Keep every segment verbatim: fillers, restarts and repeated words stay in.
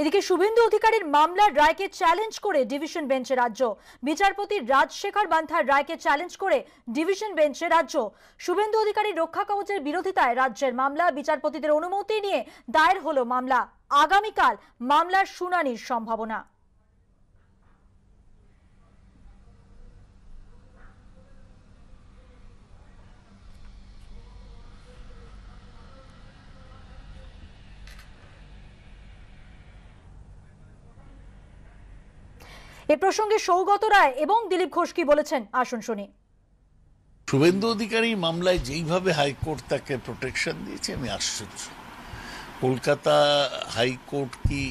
এদিকে শুভেন্দু অধিকারীর মামলার রায়কে চ্যালেঞ্জ করে ডিভিশন বেঞ্চে রাজ্য বিচারপতি রাজশেখর বন্থার রায়কে চ্যালেঞ্জ করে ডিভিশন বেঞ্চে রাজ্য শুভেন্দু অধিকারীর রক্ষা কবচের বিরোধিতায় রাজ্যের মামলা বিচারপতিদের অনুমতি নিয়ে দায়ের হলো মামলা। আগামীকাল মামলার শুনানির সম্ভাবনা। এ প্রসঙ্গে সৌগত রায় এবং দিলীপ ঘোষ কি বলেছেন আসুন শুনি। শুভেন্দু অধিকারী মামলায় যেইভাবে হাইকোর্ট তাকে প্রোটেকশন দিয়েছে আমি আশ্চর্য। কলকাতা হাইকোর্ট কি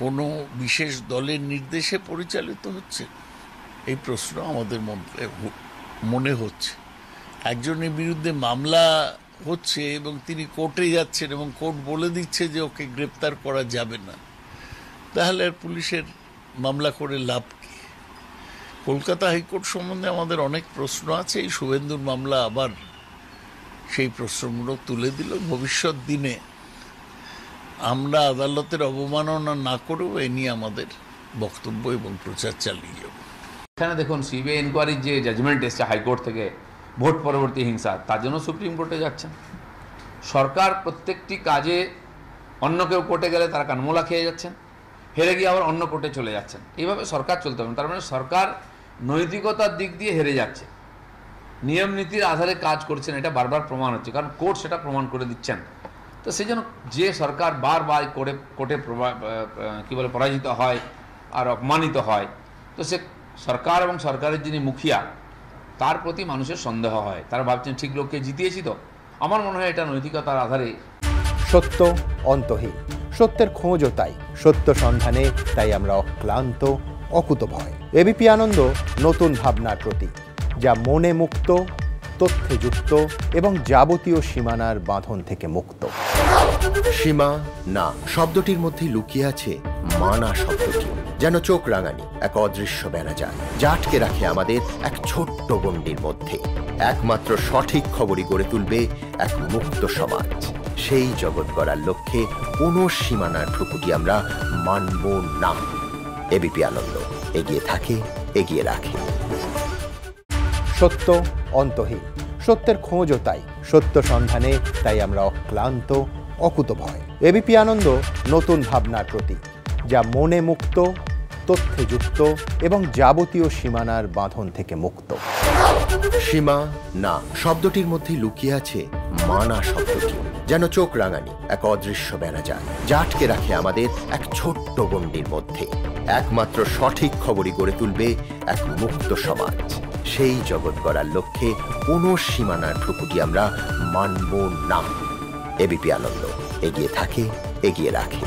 কোনো বিশেষ দলের নির্দেশে পরিচালিত হচ্ছে এই প্রশ্ন আমাদের মনে হচ্ছে। একজনের বিরুদ্ধে মামলা হচ্ছে এবং তিনি কোর্টে যাচ্ছেন এবং কোর্ট বলে দিচ্ছে যে ওকে গ্রেপ্তার করা যাবে না, তাহলে আর পুলিশের মামলা করে লাভ কি? কলকাতা হাইকোর্ট সম্বন্ধে আমাদের অনেক প্রশ্ন আছে। এই শুভেন্দুর মামলা আবার সেই প্রশ্নগুলো তুলে দিল। ভবিষ্যৎ দিনে আমরা আদালতের অবমাননা না করেও এ নিয়ে আমাদের বক্তব্য এবং প্রচার চালিয়ে যাব। এখানে দেখুন সিবিআই এনকোয়ারির যে জাজমেন্ট এসছে হাইকোর্ট থেকে ভোট পরবর্তী হিংসা, তার জন্য সুপ্রিম কোর্টে যাচ্ছেন। সরকার প্রত্যেকটি কাজে অন্য কেউ কোর্টে গেলে তারা কানমোলা খেয়ে যাচ্ছেন, হেরে গিয়ে আবার অন্য কোর্টে চলে যাচ্ছেন। এইভাবে সরকার চলতে হবে। তার মানে সরকার নৈতিকতার দিক দিয়ে হেরে যাচ্ছে, নিয়ম নীতির আধারে কাজ করছেন, এটা বারবার প্রমাণ হচ্ছে, কারণ কোর্ট সেটা প্রমাণ করে দিচ্ছেন। তো সেই জন্য যে সরকার বারবার করে কোর্টে কী বলে পরাজিত হয় আর অপমানিত হয়, তো সে সরকার এবং সরকারের যিনি মুখিয়া তার প্রতি মানুষের সন্দেহ হয়। তারা ভাবছেন ঠিক লোককে জিতিয়েছি। তো আমার মনে হয় এটা নৈতিকতার আধারে। সত্য অন্তহীন, সত্যের খোঁজও তাই, সত্য সন্ধানে তাই আমরা অক্লান্ত অকুতভয়। এবিপি আনন্দ নতুন ভাবনার প্রতীক, যা মনে মুক্ত, তথ্যে যুক্ত এবং যাবতীয় সীমানার বাঁধন থেকে মুক্ত। সীমা না শব্দটির মধ্যে লুকিয়ে আছে মানা শব্দটি, যেন চোখ রাঙানি এক অদৃশ্য বেড়া যায় যা আটকে রাখে আমাদের এক ছোট্ট গণ্ডির মধ্যে। একমাত্র সঠিক খবরই গড়ে তুলবে এক মুক্ত সমাজ। সেই জগৎ গড়ার লক্ষ্যে কোনো সীমানার ঠুকুটি আমরা মানব না। এবিপি আনন্দ এগিয়ে থাকে, এগিয়ে রাখে। সত্য অন্তহীন, সত্যের খোঁজও তাই, সত্য সন্ধানে তাই আমরা অক্লান্ত অকুতভয়। এবিপি আনন্দ নতুন ভাবনার প্রতীক, যা মনে মুক্ত, তথ্যে যুক্ত এবং যাবতীয় সীমানার বাঁধন থেকে মুক্ত। সীমা না শব্দটির মধ্যে লুকিয়ে আছে মানা শব্দটি, যেন চোখ রাঙানি এক অদৃশ্য বেড়া যায় যা আটকে রাখে আমাদের এক ছোট্ট গণ্ডির মধ্যে। একমাত্র সঠিক খবরই গড়ে তুলবে এক মুক্ত সমাজ। সেই জগৎ গড়ার লক্ষ্যে কোনো সীমানার ঠুকুটি আমরা মানব না। এবিপি আনন্দ এগিয়ে থাকে, এগিয়ে রাখে।